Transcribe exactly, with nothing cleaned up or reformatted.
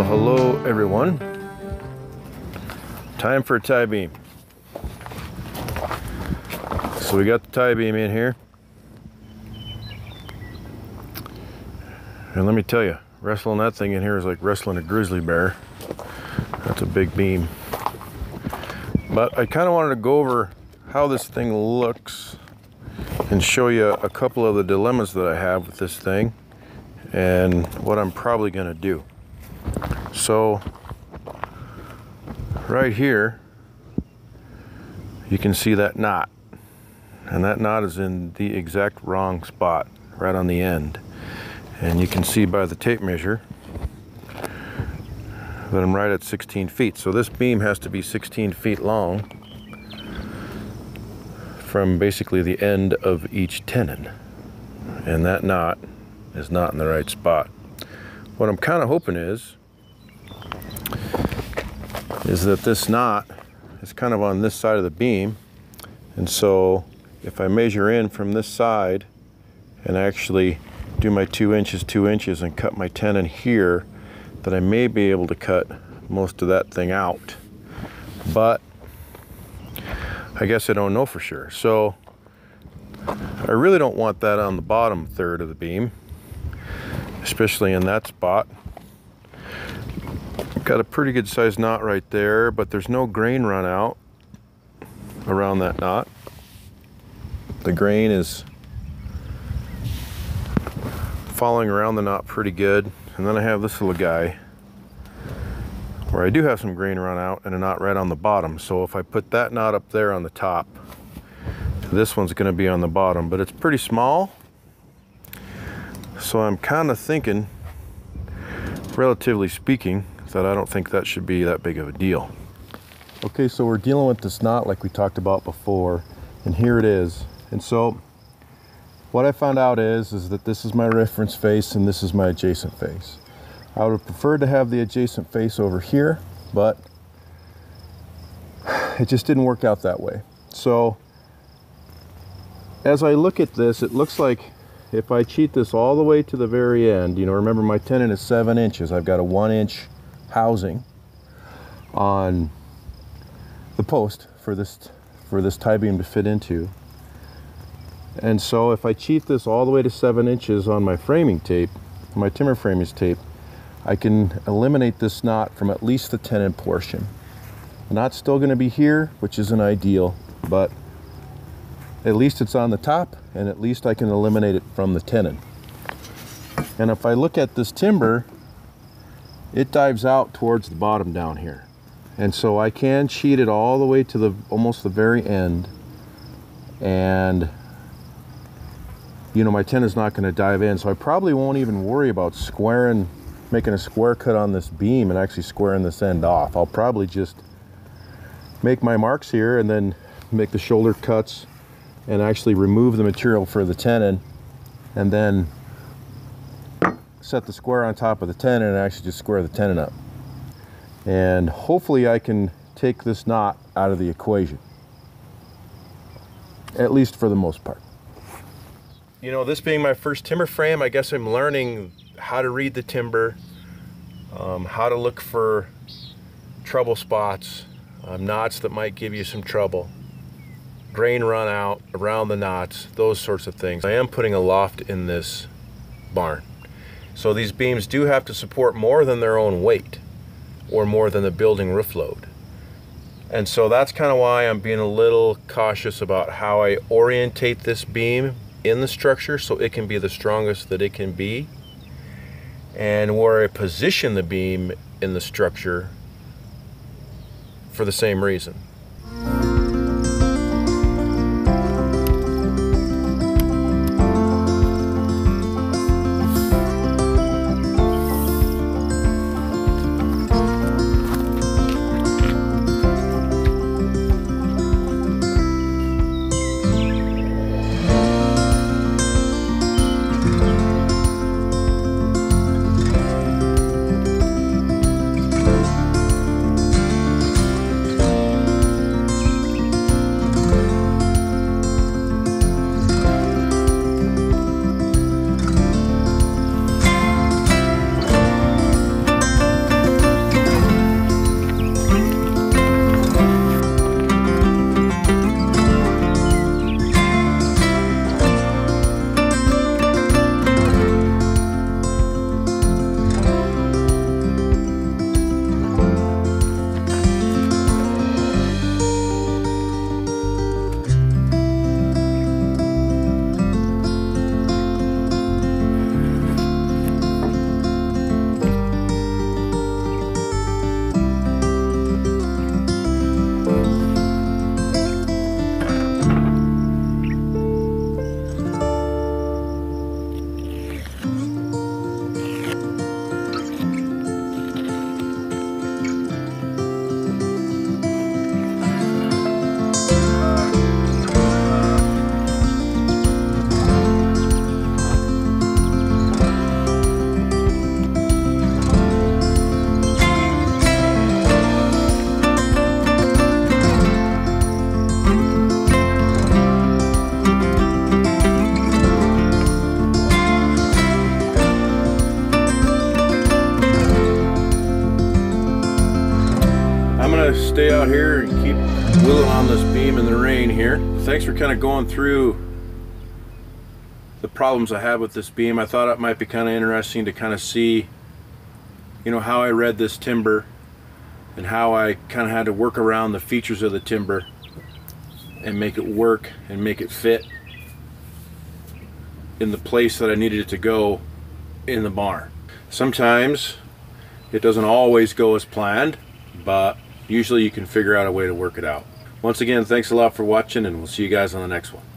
Well, hello everyone. Time for a tie beam. So we got the tie beam in here. And let me tell you, wrestling that thing in here is like wrestling a grizzly bear. That's a big beam. But I kind of wanted to go over how this thing looks and show you a couple of the dilemmas that I have with this thing and what I'm probably going to do. So right here you can see that knot, and that knot is in the exact wrong spot right on the end, and you can see by the tape measure that I'm right at sixteen feet. So this beam has to be sixteen feet long from basically the end of each tenon, and that knot is not in the right spot. What I'm kind of hoping is is that this knot is kind of on this side of the beam, and so if I measure in from this side and actually do my two inches two inches and cut my tenon here, that I may be able to cut most of that thing out, but I guess I don't know for sure. So I really don't want that on the bottom third of the beam, especially in that spot. Got a pretty good sized knot right there, but there's no grain run out around that knot. The grain is following around the knot pretty good. And then I have this little guy where I do have some grain run out and a knot right on the bottom. So if I put that knot up there on the top, this one's going to be on the bottom, but it's pretty small. So I'm kind of thinking, relatively speaking, that I don't think that should be that big of a deal. Okay, so we're dealing with this knot like we talked about before, and here it is. And so what I found out is is that this is my reference face and this is my adjacent face. I would have preferred to have the adjacent face over here, but it just didn't work out that way. So as I look at this, it looks like if I cheat this all the way to the very end, you know, remember my tenon is seven inches. I've got a one inch housing on the post for this for this tie beam to fit into. And so if I cheat this all the way to seven inches on my framing tape, my timber framing tape, I can eliminate this knot from at least the tenon portion. The knot's still going to be here, which isn't ideal, but at least it's on the top, and at least I can eliminate it from the tenon. And if I look at this timber, it dives out towards the bottom down here. And so I can cheat it all the way to the almost the very end, and you know, my tenon's not going to dive in. So I probably won't even worry about squaring, making a square cut on this beam and actually squaring this end off. I'll probably just make my marks here and then make the shoulder cuts and actually remove the material for the tenon, and then set the square on top of the tenon and actually just square the tenon up. And hopefully I can take this knot out of the equation, at least for the most part. You know, this being my first timber frame, I guess I'm learning how to read the timber, um, how to look for trouble spots, um, knots that might give you some trouble, grain run out around the knots, those sorts of things. I am putting a loft in this barn, so these beams do have to support more than their own weight or more than the building roof load. And so that's kind of why I'm being a little cautious about how I orientate this beam in the structure so it can be the strongest that it can be, and where I position the beam in the structure for the same reason. stay out here and keep willing on this beam in the rain here. Thanks for kind of going through the problems I have with this beam. I thought it might be kind of interesting to kind of see, you know, how I read this timber and how I kind of had to work around the features of the timber and make it work and make it fit in the place that I needed it to go in the barn. Sometimes it doesn't always go as planned, but usually you can figure out a way to work it out. Once again, thanks a lot for watching, and we'll see you guys on the next one.